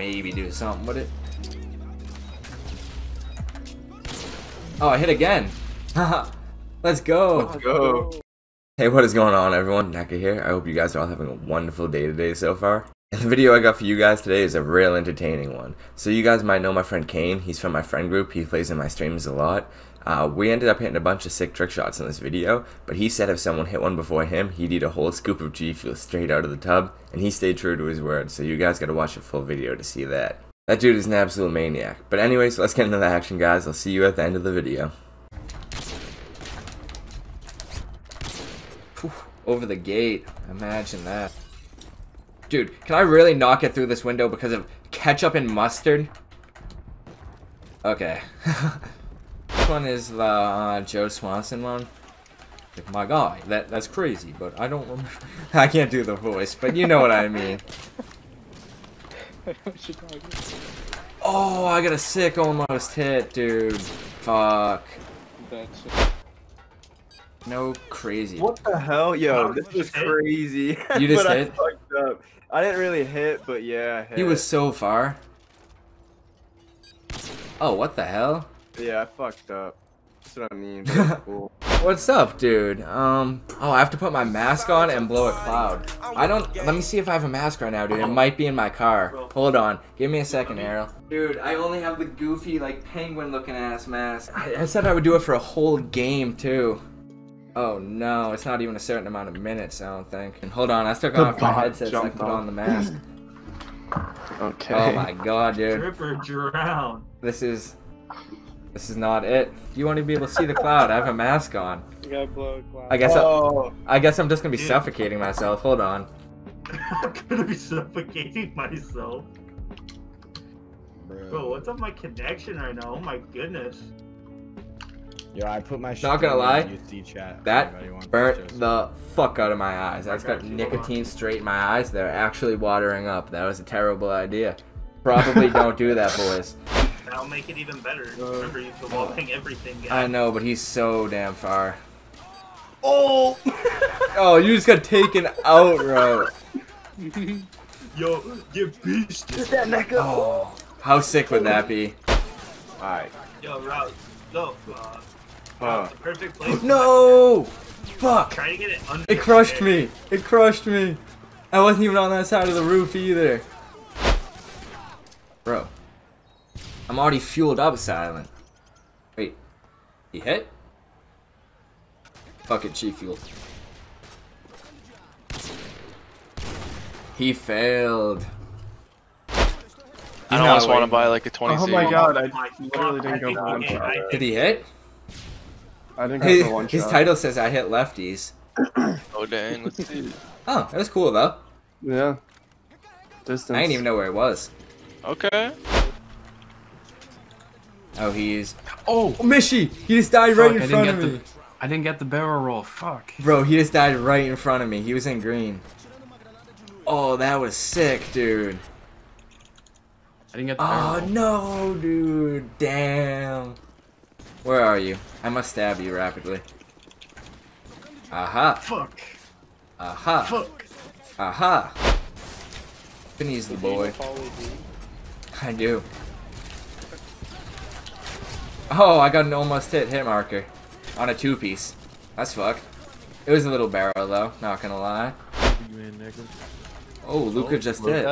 maybe do something with it. Oh, I hit again. Let's go. Let's go. Hey, what is going on, everyone? Necca here. I hope you guys are all having a wonderful day today so far. The video I got for you guys today is a real entertaining one. So you guys might know my friend Kane. He's from my friend group. He plays in my streams a lot. We ended up hitting a bunch of sick trick shots in this video, but he said if someone hit one before him, he'd eat a whole scoop of G-fuel straight out of the tub, and he stayed true to his word, so you guys gotta watch the full video to see that. That dude is an absolute maniac. But anyways, let's get into the action, guys. I'll see you at the end of the video. Whew, over the gate. Imagine that. Dude, can I really knock it through this window because of ketchup and mustard? Okay. This one is the Joe Swanson one. My God, that's crazy, but I don't remember. I can't do the voice, but you know what I mean. Oh, I got a sick almost hit, dude. Fuck. No crazy. What the hell? Yo, this was crazy. You just hit? I didn't really hit, but yeah, I hit. He was so far. Oh, what the hell? Yeah, I fucked up. That's what I mean. Cool. What's up, dude? Oh, I have to put my mask on and blow a cloud. I don't. Let me see if I have a mask right now, dude. It might be in my car. Hold on. Give me a second, Errol. Dude, I only have the goofy, like, penguin-looking ass mask. I said I would do it for a whole game too. Oh no, it's not even a certain amount of minutes, I don't think. And hold on, I took off my headset so I put on the mask. Okay. Oh my God, dude. Drip or drown. This is not it. You won't even be able to see the cloud. I have a mask on. You gotta blow a cloud. I guess I'm just gonna be suffocating myself. Hold on. I'm gonna be suffocating myself. Bro, what's up my connection right now? Oh my goodness. Yo, I put my shit not gonna lie, UC chat. That burnt the fuck out of my eyes. I just got nicotine straight in my eyes. They're actually watering up. That was a terrible idea. Probably don't do that, boys. That'll make it even better. Remember, you have to wallbang everything, guys. I know, but he's so damn far. Oh! Oh, you just got taken out, bro. Yo, get beast. Get that neck up. Oh, how sick would that be? Alright. Yo, Route. No. The perfect place. No! Fuck! Try to get it under. It crushed me! It crushed me! I wasn't even on that side of the roof either. Bro. I'm already fueled up, Silent. Wait. He hit? Fuck it, G-fuel. He failed. I don't almost want to buy like a 20. Oh my God, I literally didn't go one shot. Did he hit? I didn't go for one shot. His title says I hit lefties. Oh dang, let's see. Oh, that was cool though. Yeah. Distance. I didn't even know where it was. Okay. Oh, he is. Oh, Mishy! He just died right in front of me. I didn't get the barrel roll, fuck. Bro, he just died right in front of me. He was in green. Oh, that was sick, dude. I didn't get the barrel. Oh no, dude. Damn. Where are you? I must stab you rapidly. Aha. Fuck. Aha. Fuck. Aha. Finny's the boy. I do. Oh, I got an almost hit marker. On a two-piece. That's fucked. It was a little barrel though, not gonna lie. Oh, Luca just did.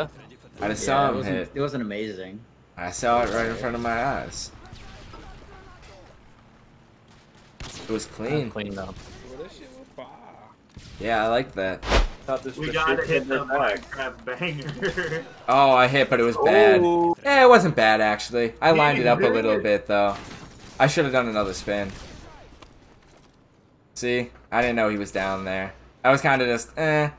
I just saw him hit. It wasn't amazing. I saw it right in front of my eyes. It was clean. Cleaned up. Yeah, I like that. We gotta hit the Minecraft banger. Oh, I hit, but it was bad. Yeah, it wasn't bad actually. I lined it up a little bit though. I should have done another spin. See, I didn't know he was down there. I was kind of just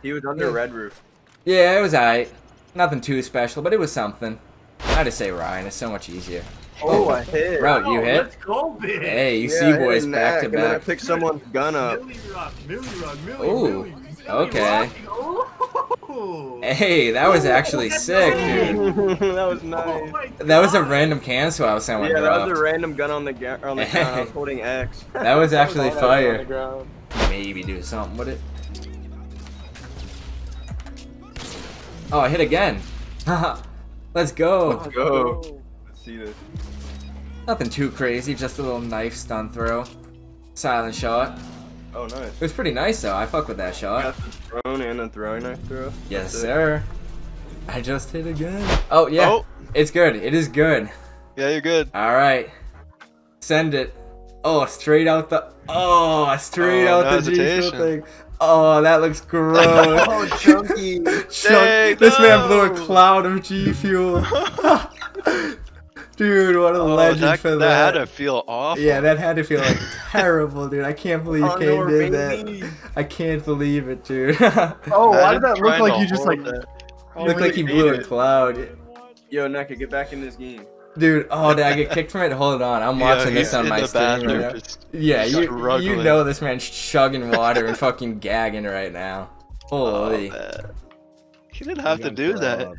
He was under red roof. Yeah, it was alright. Nothing too special, but it was something. I just say Ryan, it's so much easier. Oh, I hit. Bro, you hit? Let's go, bitch. Hey, you see boys back to back. I picked someone's gun up. Ooh, okay. Hey, that was actually sick, dude. That was nice. That was a random cancel I was someone dropped. Yeah, that was a random gun on the ground. I was holding X. That was actually fire. Maybe do something with it. Oh, I hit again. Let's go. Let's go. Let's see this. Nothing too crazy, just a little knife stun throw. Silent shot. Oh, nice. It was pretty nice, though. I fuck with that shot. Got the throne and a throwing knife throw. Yes, sir. I just hit again. Oh, yeah. Oh. It's good. It is good. Yeah, you're good. All right. Send it. Oh, straight out the... Oh, straight out the G-fuel thing. Oh, that looks gross. Oh, chunky. Dang, this man blew a cloud of G-fuel. Dude, what a legend for that. That had to feel awful. Yeah, that had to feel like terrible, dude. I can't believe Kane did that. I can't believe it, dude. Oh, why did that look like you just like... Looked like he blew a cloud. Yo, Necca, get back in this game. Dude, oh, did I get kicked from it? Hold on, I'm watching this on my stream right now. Yeah, you know this man's chugging water and fucking gagging right now. Holy. He didn't have to do that.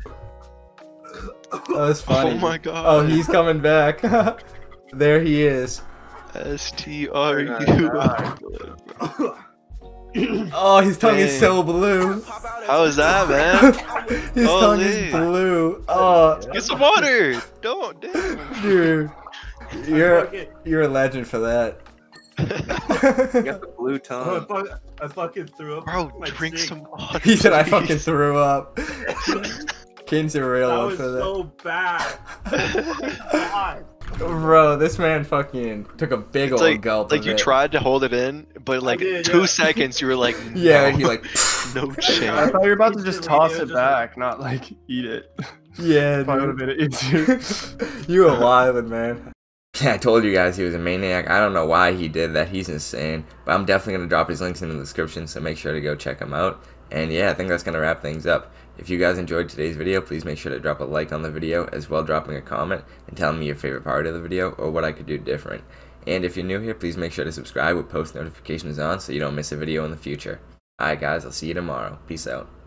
That was funny. Oh my god. Oh, he's coming back. There he is. S-T-R-U. Oh, his tongue is so blue. How is that, man? His tongue is blue. Oh, get some water. Don't, dude. You're a legend for that. You got the blue tongue. Oh, I fucking threw up. Bro, drink some water. He said I fucking threw up. Kane's a real one for that. That was so bad. God. Bro, this man fucking took a big old gulp. Like you tried to hold it in, but like 2 seconds you were like, no. Yeah, he like, no chance. I thought you were about to just toss it back, not like eat it. Yeah, probably would have been easier. You a wild man. Yeah, I told you guys he was a maniac. I don't know why he did that. He's insane. But I'm definitely gonna drop his links in the description, so make sure to go check him out. And yeah, I think that's gonna wrap things up. If you guys enjoyed today's video, please make sure to drop a like on the video, as well dropping a comment and telling me your favorite part of the video or what I could do different. And if you're new here, please make sure to subscribe with post notifications on so you don't miss a video in the future. Alright guys, I'll see you tomorrow. Peace out.